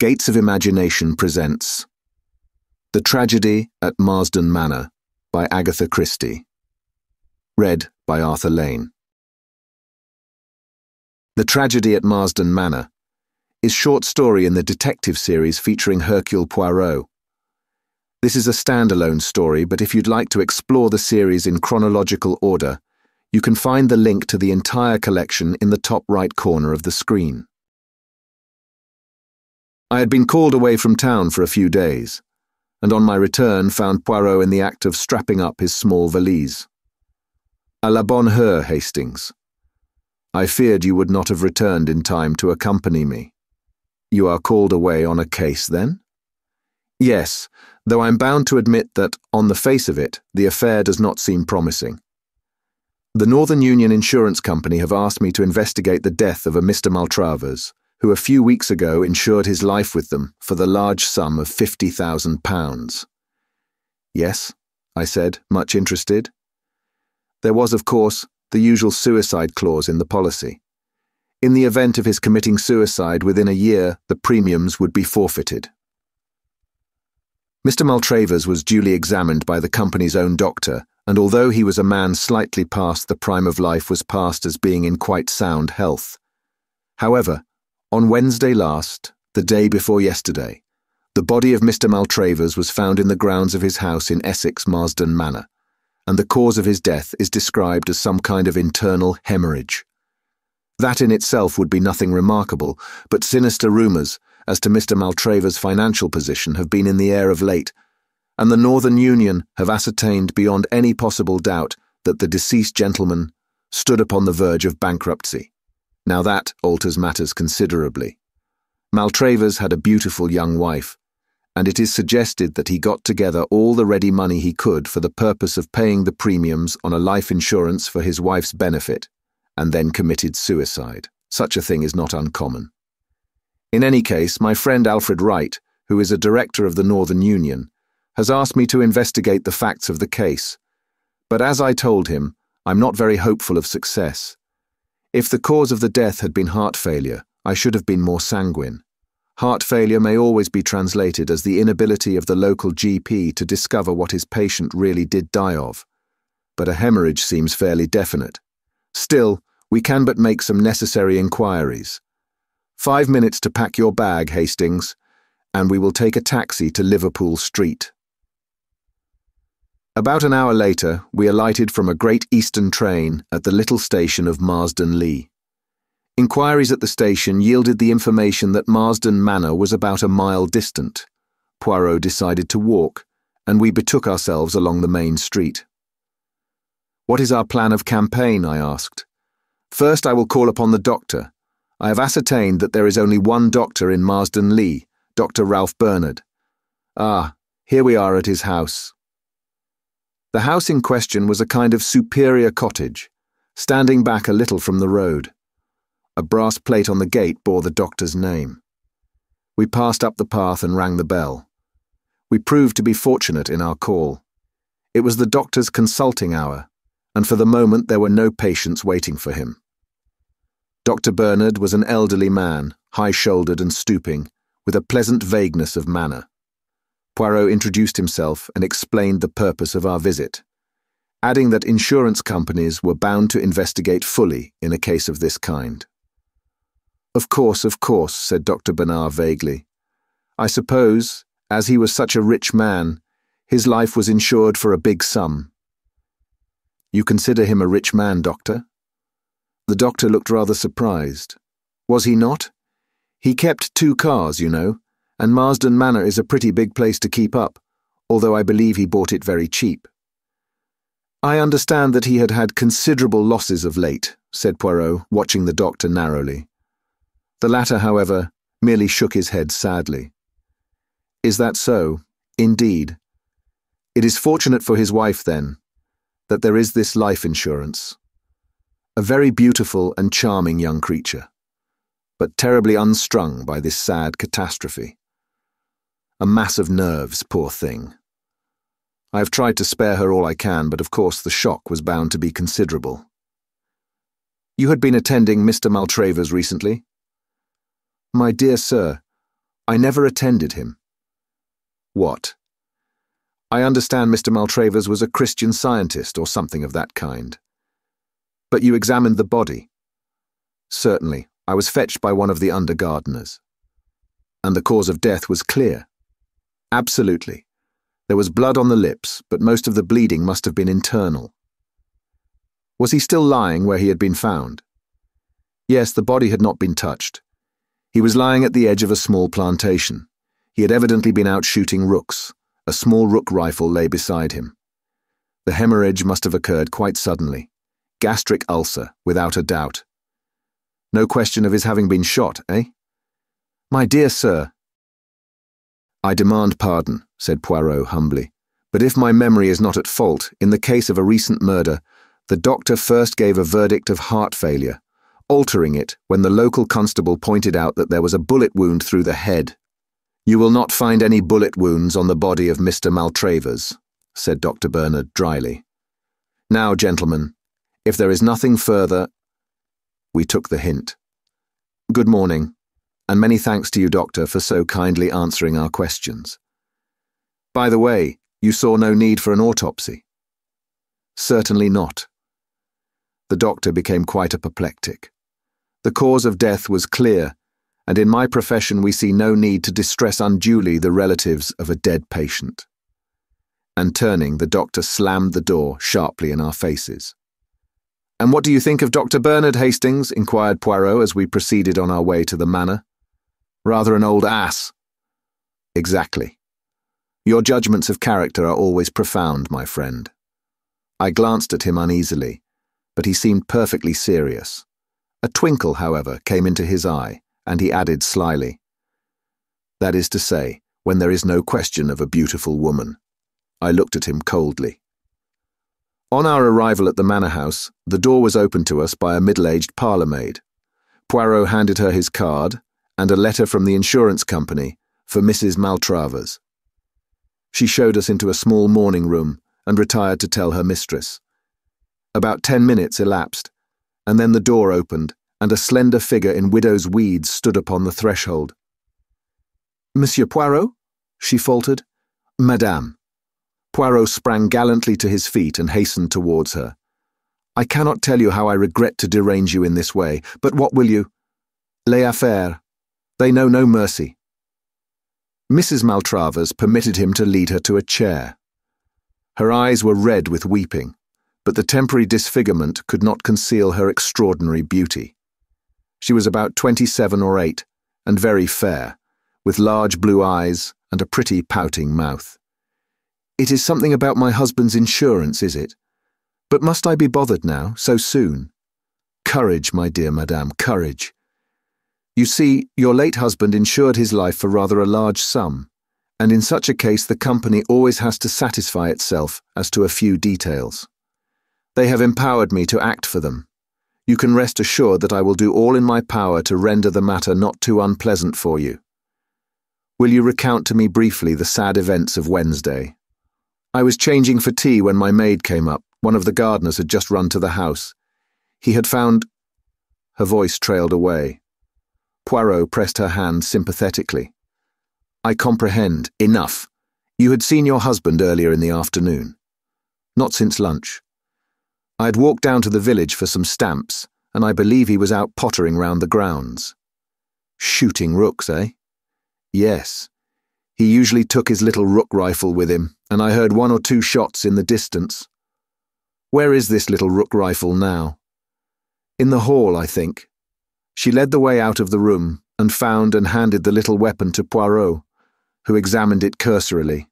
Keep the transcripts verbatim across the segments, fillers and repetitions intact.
Gates of Imagination presents The Tragedy at Marsdon Manor by Agatha Christie. Read by Arthur Lane. The Tragedy at Marsdon Manor is a short story in the detective series featuring Hercule Poirot. This is a standalone story, but if you'd like to explore the series in chronological order, you can find the link to the entire collection in the top right corner of the screen. I had been called away from town for a few days, and on my return found Poirot in the act of strapping up his small valise. "A la bonne heure, Hastings. I feared you would not have returned in time to accompany me. You are called away on a case, then?" "Yes, though I'm bound to admit that, on the face of it, the affair does not seem promising. The Northern Union Insurance Company have asked me to investigate the death of a Mister Maltravers, who a few weeks ago insured his life with them for the large sum of fifty thousand pounds. "Yes," I said, much interested. There was, of course, the usual suicide clause in the policy. In the event of his committing suicide within a year, the premiums would be forfeited. Mister Maltravers was duly examined by the company's own doctor, and although he was a man slightly past the prime of life, was passed as being in quite sound health. However, on Wednesday last, the day before yesterday, the body of Mister Maltravers was found in the grounds of his house in Essex, Marsdon Manor, and the cause of his death is described as some kind of internal hemorrhage. That in itself would be nothing remarkable, but sinister rumours as to Mister Maltravers' financial position have been in the air of late, and the Northern Union have ascertained beyond any possible doubt that the deceased gentleman stood upon the verge of bankruptcy. Now that alters matters considerably. Maltravers had a beautiful young wife, and it is suggested that he got together all the ready money he could for the purpose of paying the premiums on a life insurance for his wife's benefit, and then committed suicide. Such a thing is not uncommon. In any case, my friend Alfred Wright, who is a director of the Northern Union, has asked me to investigate the facts of the case, but as I told him, I'm not very hopeful of success. If the cause of the death had been heart failure, I should have been more sanguine. Heart failure may always be translated as the inability of the local G P to discover what his patient really did die of, but a hemorrhage seems fairly definite. Still, we can but make some necessary inquiries. Five minutes to pack your bag, Hastings, and we will take a taxi to Liverpool Street. About an hour later, we alighted from a Great Eastern train at the little station of Marsdon Leigh. Inquiries at the station yielded the information that Marsdon Manor was about a mile distant. Poirot decided to walk, and we betook ourselves along the main street. "What is our plan of campaign?" I asked. "First, I will call upon the doctor. I have ascertained that there is only one doctor in Marsdon Leigh, Doctor Ralph Bernard. Ah, here we are at his house." The house in question was a kind of superior cottage, standing back a little from the road. A brass plate on the gate bore the doctor's name. We passed up the path and rang the bell. We proved to be fortunate in our call. It was the doctor's consulting hour, and for the moment there were no patients waiting for him. Doctor Bernard was an elderly man, high-shouldered and stooping, with a pleasant vagueness of manner. Poirot introduced himself and explained the purpose of our visit, adding that insurance companies were bound to investigate fully in a case of this kind. "Of course, of course," said Doctor Bernard vaguely. "I suppose, as he was such a rich man, his life was insured for a big sum." "You consider him a rich man, Doctor?" The doctor looked rather surprised. "Was he not? He kept two cars, you know, and Marsdon Manor is a pretty big place to keep up, although I believe he bought it very cheap." "I understand that he had had considerable losses of late," said Poirot, watching the doctor narrowly. The latter, however, merely shook his head sadly. "Is that so? Indeed. It is fortunate for his wife, then, that there is this life insurance. A very beautiful and charming young creature, but terribly unstrung by this sad catastrophe. A mass of nerves, poor thing. I have tried to spare her all I can, but of course the shock was bound to be considerable. You had been attending Mister Maltravers recently?" "My dear sir, I never attended him. What? I understand Mister Maltravers was a Christian Scientist or something of that kind. But you examined the body. Certainly, I was fetched by one of the under-gardeners. And the cause of death was clear. Absolutely. There was blood on the lips, but most of the bleeding must have been internal. Was he still lying where he had been found? Yes, the body had not been touched. He was lying at the edge of a small plantation. He had evidently been out shooting rooks. A small rook rifle lay beside him. The hemorrhage must have occurred quite suddenly. Gastric ulcer, without a doubt. No question of his having been shot, eh? My dear sir, I demand pardon, said Poirot humbly, but if my memory is not at fault, in the case of a recent murder, the doctor first gave a verdict of heart failure, altering it when the local constable pointed out that there was a bullet wound through the head. You will not find any bullet wounds on the body of Mister Maltravers, said Doctor Bernard dryly. Now, gentlemen, if there is nothing further... We took the hint. Good morning, and many thanks to you, Doctor, for so kindly answering our questions. By the way, you saw no need for an autopsy? Certainly not. The doctor became quite apoplectic. The cause of death was clear, and in my profession we see no need to distress unduly the relatives of a dead patient. And turning, the doctor slammed the door sharply in our faces. And what do you think of Doctor Bernard, Hastings? Inquired Poirot as we proceeded on our way to the manor. Rather an old ass. Exactly. Your judgments of character are always profound, my friend. I glanced at him uneasily, but he seemed perfectly serious. A twinkle, however, came into his eye, and he added slyly, that is to say, when there is no question of a beautiful woman. I looked at him coldly. On our arrival at the manor house, the door was opened to us by a middle-aged parlour-maid. Poirot handed her his card and a letter from the insurance company for Missus Maltravers. She showed us into a small morning room and retired to tell her mistress. About ten minutes elapsed, and then the door opened, and a slender figure in widow's weeds stood upon the threshold. Monsieur Poirot? She faltered. Madame. Poirot sprang gallantly to his feet and hastened towards her. I cannot tell you how I regret to derange you in this way, but what will you? Les affaires. They know no mercy. Missus Maltravers permitted him to lead her to a chair. Her eyes were red with weeping, but the temporary disfigurement could not conceal her extraordinary beauty. She was about twenty-seven or eight, and very fair, with large blue eyes and a pretty pouting mouth. It is something about my husband's insurance, is it? But must I be bothered now, so soon? Courage, my dear madame, courage. You see, your late husband insured his life for rather a large sum, and in such a case the company always has to satisfy itself as to a few details. They have empowered me to act for them. You can rest assured that I will do all in my power to render the matter not too unpleasant for you. Will you recount to me briefly the sad events of Wednesday? I was changing for tea when my maid came up. One of the gardeners had just run to the house. He had found... Her voice trailed away. Poirot pressed her hand sympathetically. I comprehend. Enough. You had seen your husband earlier in the afternoon. Not since lunch. I had walked down to the village for some stamps, and I believe he was out pottering round the grounds. Shooting rooks, eh? Yes. He usually took his little rook rifle with him, and I heard one or two shots in the distance. Where is this little rook rifle now? In the hall, I think. She led the way out of the room and found and handed the little weapon to Poirot, who examined it cursorily.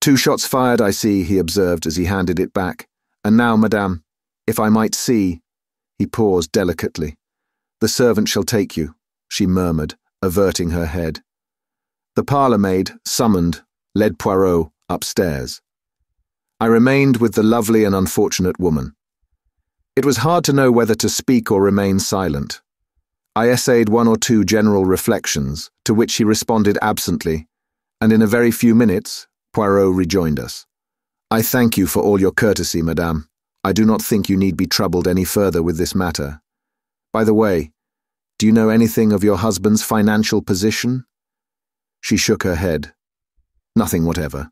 Two shots fired, I see, he observed as he handed it back. And now, madame, if I might see... He paused delicately. The servant shall take you, she murmured, averting her head. The parlour-maid, summoned, led Poirot upstairs. I remained with the lovely and unfortunate woman. It was hard to know whether to speak or remain silent. I essayed one or two general reflections, to which she responded absently, and in a very few minutes, Poirot rejoined us. I thank you for all your courtesy, madame. I do not think you need be troubled any further with this matter. By the way, do you know anything of your husband's financial position? She shook her head. Nothing whatever.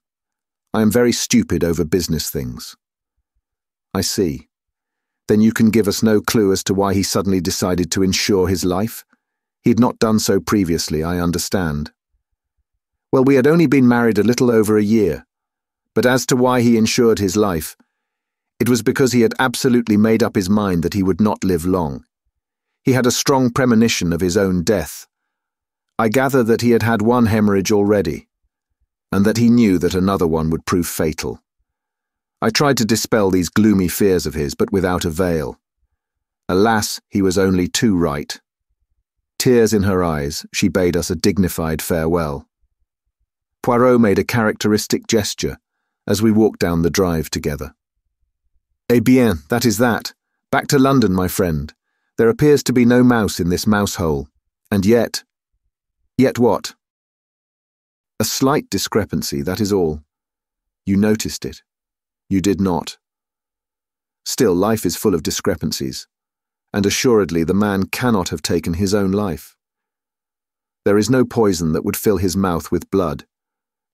I am very stupid over business things. I see. Then you can give us no clue as to why he suddenly decided to insure his life? He had not done so previously, I understand. Well, we had only been married a little over a year, but as to why he insured his life, it was because he had absolutely made up his mind that he would not live long. He had a strong premonition of his own death. I gather that he had had one hemorrhage already, and that he knew that another one would prove fatal. I tried to dispel these gloomy fears of his, but without avail. Alas, he was only too right. Tears in her eyes, she bade us a dignified farewell. Poirot made a characteristic gesture as we walked down the drive together. Eh bien, that is that. Back to London, my friend. There appears to be no mouse in this mouse-hole. And yet... Yet what? A slight discrepancy, that is all. You noticed it. You did not. Still, life is full of discrepancies, and assuredly the man cannot have taken his own life. There is no poison that would fill his mouth with blood.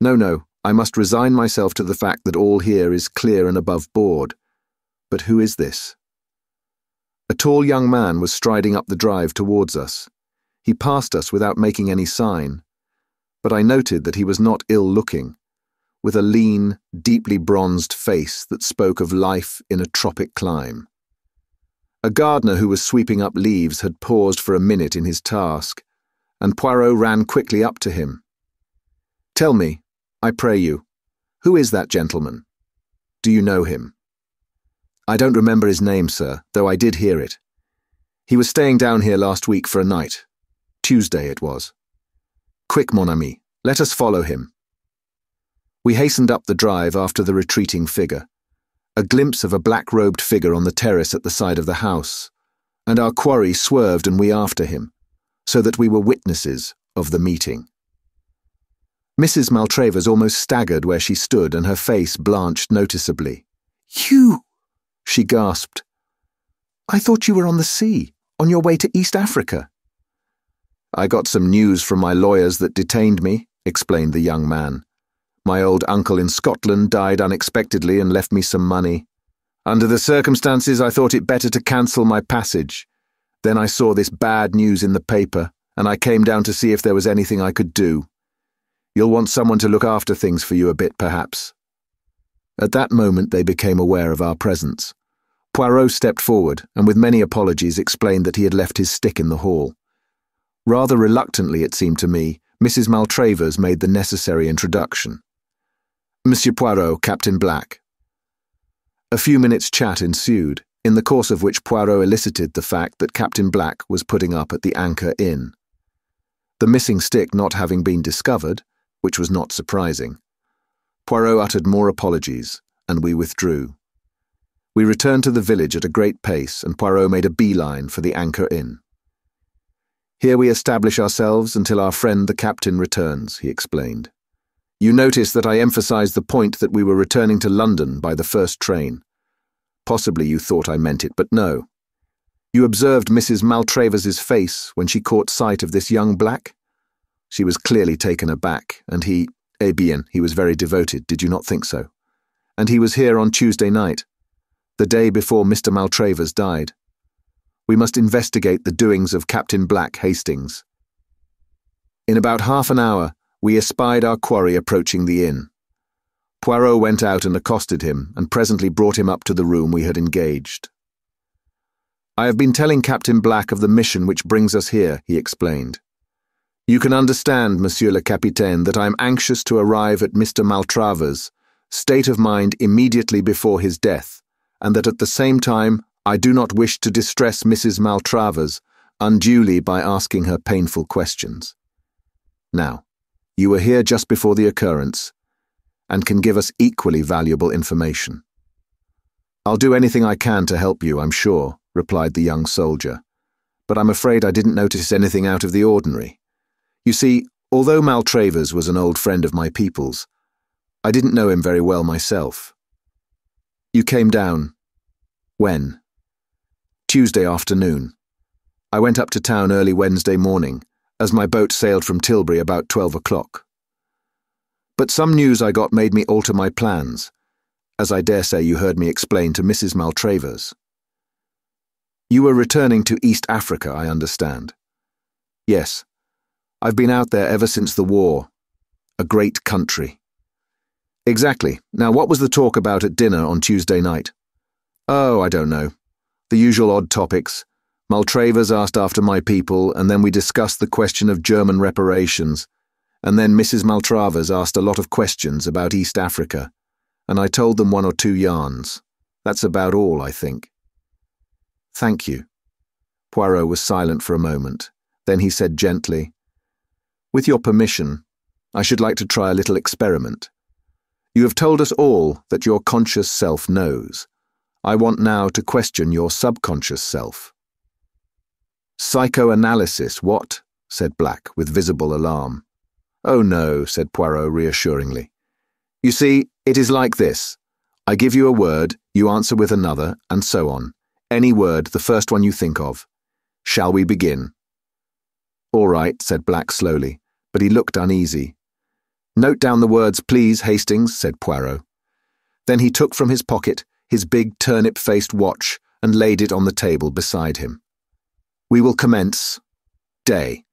No, no, I must resign myself to the fact that all here is clear and above board. But who is this? A tall young man was striding up the drive towards us. He passed us without making any sign, but I noted that he was not ill-looking, with a lean, deeply bronzed face that spoke of life in a tropic clime. A gardener who was sweeping up leaves had paused for a minute in his task, and Poirot ran quickly up to him. "Tell me, I pray you, who is that gentleman? Do you know him?" "I don't remember his name, sir, though I did hear it. He was staying down here last week for a night. Tuesday it was. Quick, mon ami, let us follow him." We hastened up the drive after the retreating figure. A glimpse of a black-robed figure on the terrace at the side of the house, and our quarry swerved and we after him, so that we were witnesses of the meeting. Missus Maltravers almost staggered where she stood, and her face blanched noticeably. "You!" she gasped. "I thought you were on the sea, on your way to East Africa." "I got some news from my lawyers that detained me," explained the young man. "My old uncle in Scotland died unexpectedly and left me some money. Under the circumstances, I thought it better to cancel my passage. Then I saw this bad news in the paper, and I came down to see if there was anything I could do. You'll want someone to look after things for you a bit, perhaps." At that moment, they became aware of our presence. Poirot stepped forward, and with many apologies explained that he had left his stick in the hall. Rather reluctantly, it seemed to me, Missus Maltravers made the necessary introduction. "Monsieur Poirot, Captain Black." A few minutes' chat ensued, in the course of which Poirot elicited the fact that Captain Black was putting up at the Anchor Inn. The missing stick not having been discovered, which was not surprising, Poirot uttered more apologies, and we withdrew. We returned to the village at a great pace, and Poirot made a beeline for the Anchor Inn. "Here we establish ourselves until our friend the captain returns," he explained. "You notice that I emphasized the point that we were returning to London by the first train. Possibly you thought I meant it, but no. You observed Missus Maltravers's face when she caught sight of this young Black? She was clearly taken aback, and he, eh bien, he was very devoted, did you not think so? And he was here on Tuesday night, the day before Mister Maltravers died. We must investigate the doings of Captain Black Hastings." In about half an hour, we espied our quarry approaching the inn. Poirot went out and accosted him, and presently brought him up to the room we had engaged. "I have been telling Captain Black of the mission which brings us here," he explained. "You can understand, Monsieur le Capitaine, that I am anxious to arrive at Mister Maltravers' state of mind immediately before his death, and that at the same time I do not wish to distress Missus Maltravers unduly by asking her painful questions. Now, you were here just before the occurrence, and can give us equally valuable information." "I'll do anything I can to help you, I'm sure," replied the young soldier, "but I'm afraid I didn't notice anything out of the ordinary. You see, although Maltravers was an old friend of my people's, I didn't know him very well myself." "You came down. When?" "Tuesday afternoon. I went up to town early Wednesday morning, as my boat sailed from Tilbury about twelve o'clock. but some news I got made me alter my plans, as I dare say you heard me explain to Missus Maltravers. You were returning to East Africa, I understand. Yes, I've been out there ever since the war. A great country. Exactly. Now, what was the talk about at dinner on Tuesday night? Oh, I don't know. The usual odd topics. Maltravers asked after my people, and then we discussed the question of German reparations, and then Missus Maltravers asked a lot of questions about East Africa, and I told them one or two yarns. That's about all, I think. Thank you. Poirot was silent for a moment. Then he said gently, with your permission, I should like to try a little experiment. You have told us all that your conscious self knows. I want now to question your subconscious self. Psychoanalysis, what? Said Black, with visible alarm. Oh no, said Poirot reassuringly. You see, it is like this. I give you a word, you answer with another, and so on. Any word, the first one you think of. Shall we begin? All right, said Black slowly, but he looked uneasy. Note down the words, please, Hastings, said Poirot. Then he took from his pocket his big turnip-faced watch and laid it on the table beside him. We will commence. Day.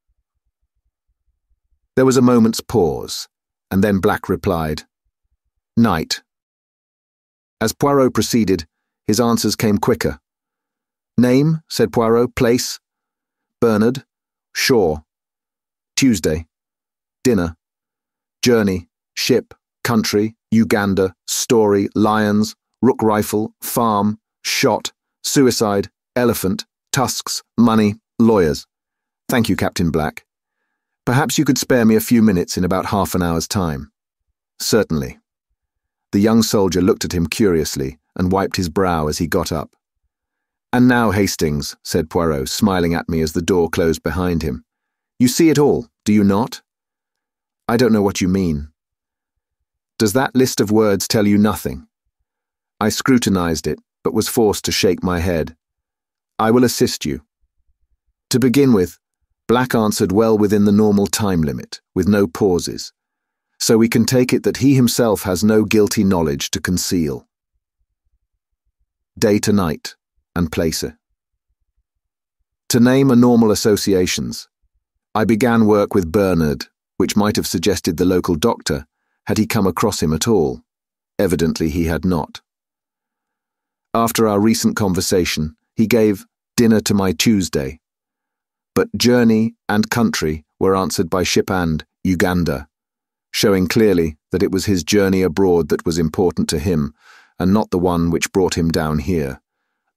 There was a moment's pause, and then Black replied, Night. As Poirot proceeded, his answers came quicker. Name, said Poirot, place. Bernard. Shore. Tuesday. Dinner. Journey. Ship. Country. Uganda. Story. Lions. Rook rifle. Farm. Shot. Suicide. Elephant. Tusks, money, lawyers. Thank you, Captain Black. Perhaps you could spare me a few minutes in about half an hour's time. Certainly. The young soldier looked at him curiously and wiped his brow as he got up. And now, Hastings, said Poirot, smiling at me as the door closed behind him. You see it all, do you not? I don't know what you mean. Does that list of words tell you nothing? I scrutinized it, but was forced to shake my head. I will assist you. To begin with, Black answered well within the normal time limit, with no pauses, so we can take it that he himself has no guilty knowledge to conceal. Day to night, and placer. To name are normal associations. I began work with Bernard, which might have suggested the local doctor, had he come across him at all. Evidently he had not. After our recent conversation, he gave dinner to my Tuesday, but journey and country were answered by ship and Uganda, showing clearly that it was his journey abroad that was important to him, and not the one which brought him down here.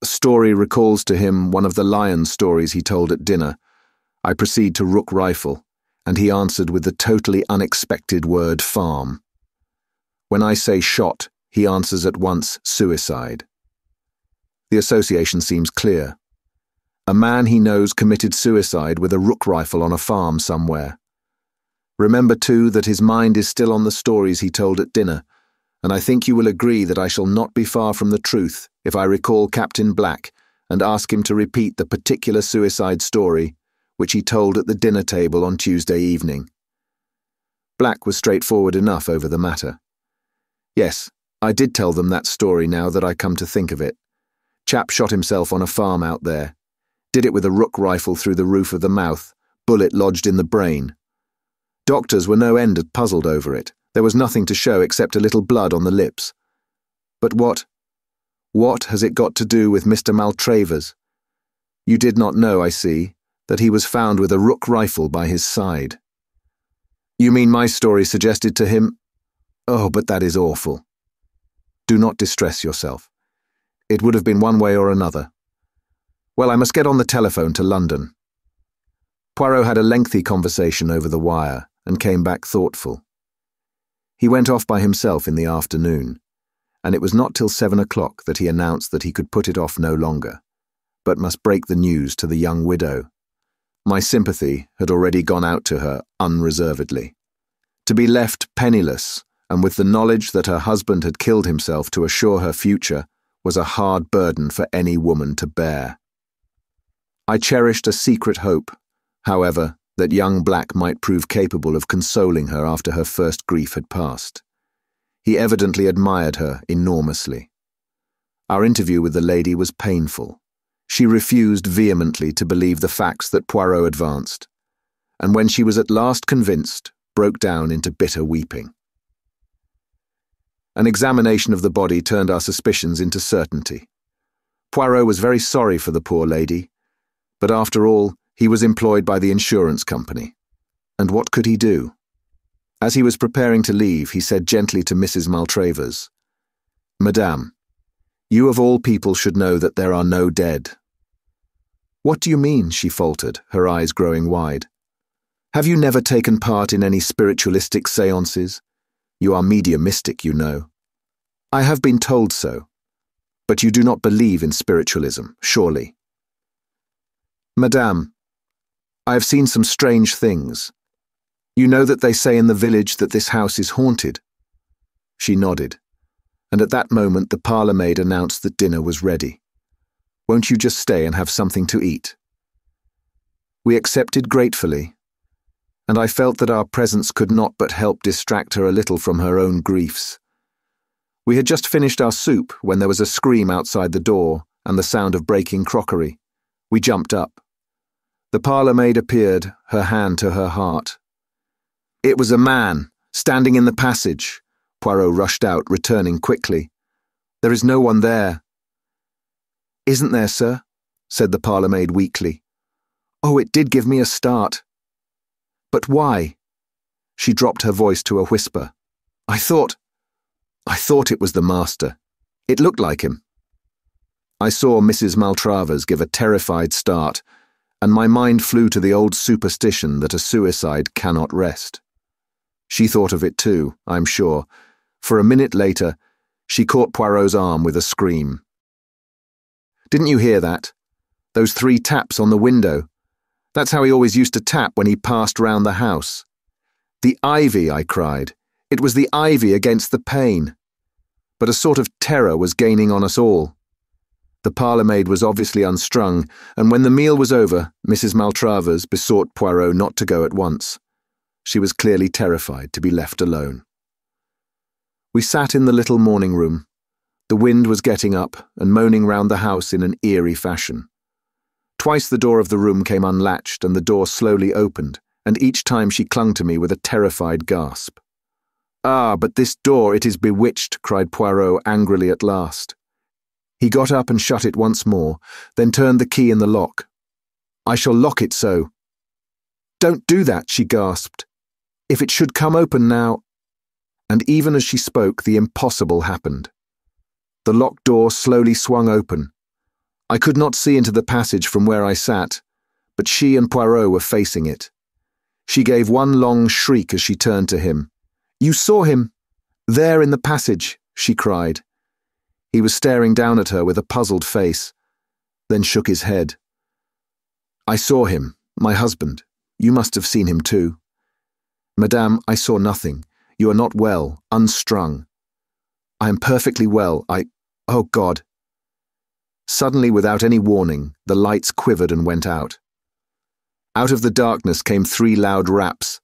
A story recalls to him one of the lion stories he told at dinner. I proceed to rook rifle, and he answered with the totally unexpected word farm. When I say shot, he answers at once suicide. The association seems clear. A man he knows committed suicide with a rook rifle on a farm somewhere. Remember, too, that his mind is still on the stories he told at dinner, and I think you will agree that I shall not be far from the truth if I recall Captain Black and ask him to repeat the particular suicide story which he told at the dinner table on Tuesday evening. Black was straightforward enough over the matter. Yes, I did tell them that story now that I come to think of it. Chap shot himself on a farm out there. Did it with a rook rifle through the roof of the mouth, bullet lodged in the brain. Doctors were no end puzzled over it. There was nothing to show except a little blood on the lips. But what? What has it got to do with Mister Maltravers? You did not know, I see, that he was found with a rook rifle by his side. You mean my story suggested to him? Oh, but that is awful. Do not distress yourself. It would have been one way or another. Well, I must get on the telephone to London. Poirot had a lengthy conversation over the wire and came back thoughtful. He went off by himself in the afternoon, and it was not till seven o'clock that he announced that he could put it off no longer, but must break the news to the young widow. My sympathy had already gone out to her unreservedly. To be left penniless, and with the knowledge that her husband had killed himself to assure her future, was a hard burden for any woman to bear. I cherished a secret hope, however, that young Black might prove capable of consoling her after her first grief had passed. He evidently admired her enormously. Our interview with the lady was painful. She refused vehemently to believe the facts that Poirot advanced, and when she was at last convinced, broke down into bitter weeping. An examination of the body turned our suspicions into certainty. Poirot was very sorry for the poor lady, but after all, he was employed by the insurance company. And what could he do? As he was preparing to leave, he said gently to Missus Maltravers, "Madame, you of all people should know that there are no dead." "What do you mean?" she faltered, her eyes growing wide. "Have you never taken part in any spiritualistic séances? You are mediumistic, you know." "I have been told so. But you do not believe in spiritualism, surely?" "Madame, I have seen some strange things. You know that they say in the village that this house is haunted." She nodded, and at that moment the parlourmaid announced that dinner was ready. "Won't you just stay and have something to eat?" We accepted gratefully, and I felt that our presence could not but help distract her a little from her own griefs. We had just finished our soup when there was a scream outside the door and the sound of breaking crockery. We jumped up. The parlourmaid appeared, her hand to her heart. "It was a man, standing in the passage." Poirot rushed out, returning quickly. "There is no one there." "Isn't there, sir?" said the parlourmaid weakly. "Oh, it did give me a start." "But why?" She dropped her voice to a whisper. "I thought, I thought it was the master. It looked like him." I saw Missus Maltravers give a terrified start, and my mind flew to the old superstition that a suicide cannot rest. She thought of it too, I'm sure, for a minute later, she caught Poirot's arm with a scream. "Didn't you hear that? Those three taps on the window. That's how he always used to tap when he passed round the house." "The ivy," I cried. "It was the ivy against the pane." But a sort of terror was gaining on us all. The parlourmaid was obviously unstrung, and when the meal was over, Missus Maltravers besought Poirot not to go at once. She was clearly terrified to be left alone. We sat in the little morning room. The wind was getting up and moaning round the house in an eerie fashion. Twice the door of the room came unlatched and the door slowly opened, and each time she clung to me with a terrified gasp. "Ah, but this door, it is bewitched," cried Poirot angrily at last. He got up and shut it once more, then turned the key in the lock. "I shall lock it so." "Don't do that," she gasped. "If it should come open now—" And even as she spoke, the impossible happened. The locked door slowly swung open. I could not see into the passage from where I sat, but she and Poirot were facing it. She gave one long shriek as she turned to him. "You saw him! There in the passage!" she cried. He was staring down at her with a puzzled face, then shook his head. "I saw him, my husband. You must have seen him too." "Madame, I saw nothing. You are not well, unstrung." "I am perfectly well. I... Oh, God." Suddenly, without any warning, the lights quivered and went out. Out of the darkness came three loud raps.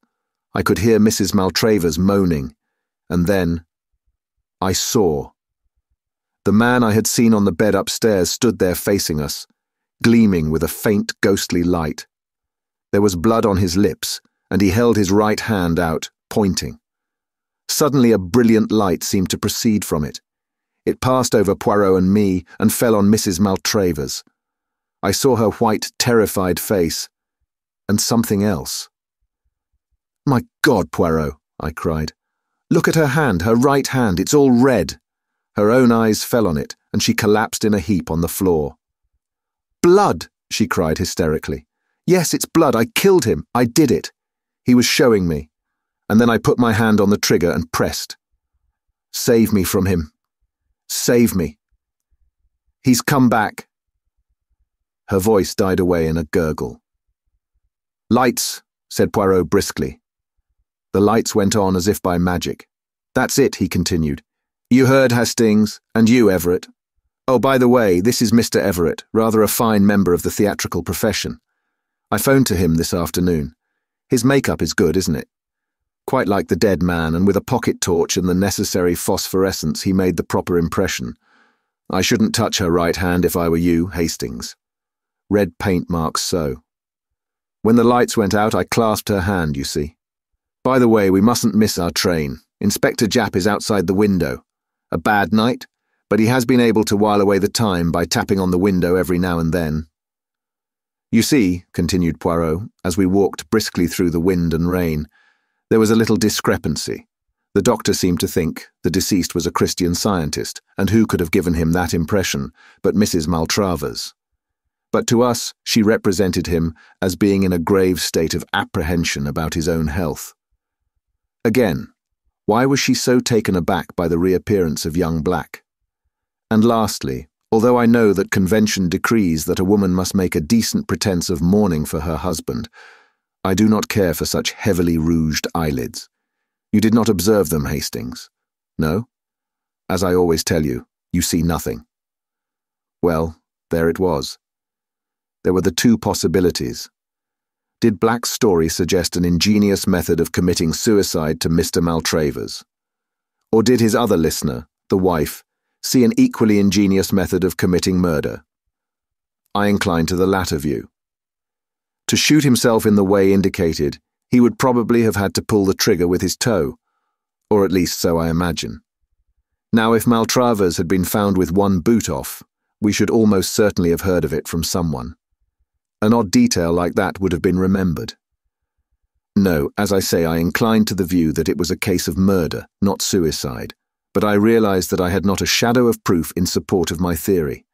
I could hear Missus Maltravers moaning. And then I saw. The man I had seen on the bed upstairs stood there facing us, gleaming with a faint, ghostly light. There was blood on his lips, and he held his right hand out, pointing. Suddenly a brilliant light seemed to proceed from it. It passed over Poirot and me and fell on Missus Maltravers. I saw her white, terrified face, and something else. "My God, Poirot," I cried. "Look at her hand, her right hand, it's all red." Her own eyes fell on it, and she collapsed in a heap on the floor. "Blood!" she cried hysterically. "Yes, it's blood. I killed him. I did it. He was showing me." And then I put my hand on the trigger and pressed. "Save me from him. Save me. He's come back." Her voice died away in a gurgle. "Lights," said Poirot briskly. The lights went on as if by magic. "That's it," he continued. "You heard, Hastings, and you, Everett. Oh, by the way, this is Mister Everett, rather a fine member of the theatrical profession. I phoned to him this afternoon. His makeup is good, isn't it? Quite like the dead man, and with a pocket torch and the necessary phosphorescence he made the proper impression. I shouldn't touch her right hand if I were you, Hastings. Red paint marks so. When the lights went out, I clasped her hand, you see. By the way, we mustn't miss our train. Inspector Japp is outside the window. A bad night, but he has been able to while away the time by tapping on the window every now and then. You see, continued Poirot, as we walked briskly through the wind and rain, there was a little discrepancy. The doctor seemed to think the deceased was a Christian Scientist, and who could have given him that impression but Missus Maltravers? But to us, she represented him as being in a grave state of apprehension about his own health. Again, why was she so taken aback by the reappearance of young Black? And lastly, although I know that convention decrees that a woman must make a decent pretense of mourning for her husband, I do not care for such heavily rouged eyelids. You did not observe them, Hastings. No? As I always tell you, you see nothing. Well, there it was. There were the two possibilities. Did Black's story suggest an ingenious method of committing suicide to Mister Maltravers? Or did his other listener, the wife, see an equally ingenious method of committing murder? I incline to the latter view. To shoot himself in the way indicated, he would probably have had to pull the trigger with his toe, or at least so I imagine. Now, if Maltravers had been found with one boot off, we should almost certainly have heard of it from someone. An odd detail like that would have been remembered. No, as I say, I inclined to the view that it was a case of murder, not suicide, but I realized that I had not a shadow of proof in support of my theory,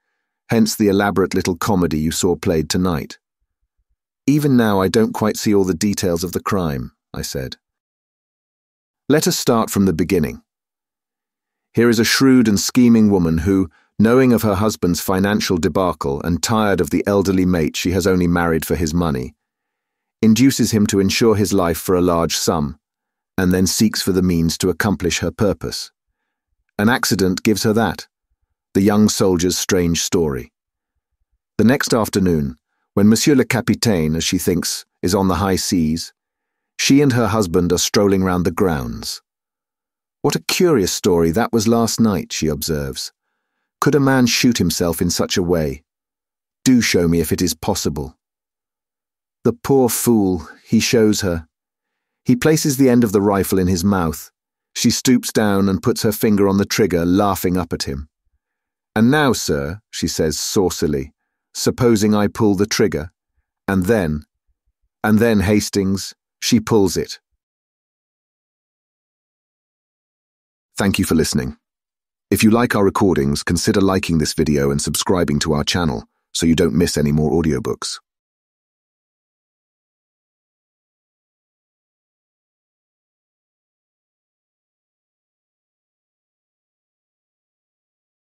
hence the elaborate little comedy you saw played tonight. Even now I don't quite see all the details of the crime, I said. Let us start from the beginning. Here is a shrewd and scheming woman who, knowing of her husband's financial debacle and tired of the elderly mate she has only married for his money, induces him to insure his life for a large sum, and then seeks for the means to accomplish her purpose. An accident gives her that, the young soldier's strange story. The next afternoon, when Monsieur le Capitaine, as she thinks, is on the high seas, she and her husband are strolling round the grounds. What a curious story that was last night, she observes. Could a man shoot himself in such a way? Do show me if it is possible. The poor fool, he shows her. He places the end of the rifle in his mouth. She stoops down and puts her finger on the trigger, laughing up at him. And now, sir, she says saucily, supposing I pull the trigger, and then, and then, Hastings, she pulls it. Thank you for listening. If you like our recordings, consider liking this video and subscribing to our channel so you don't miss any more audiobooks.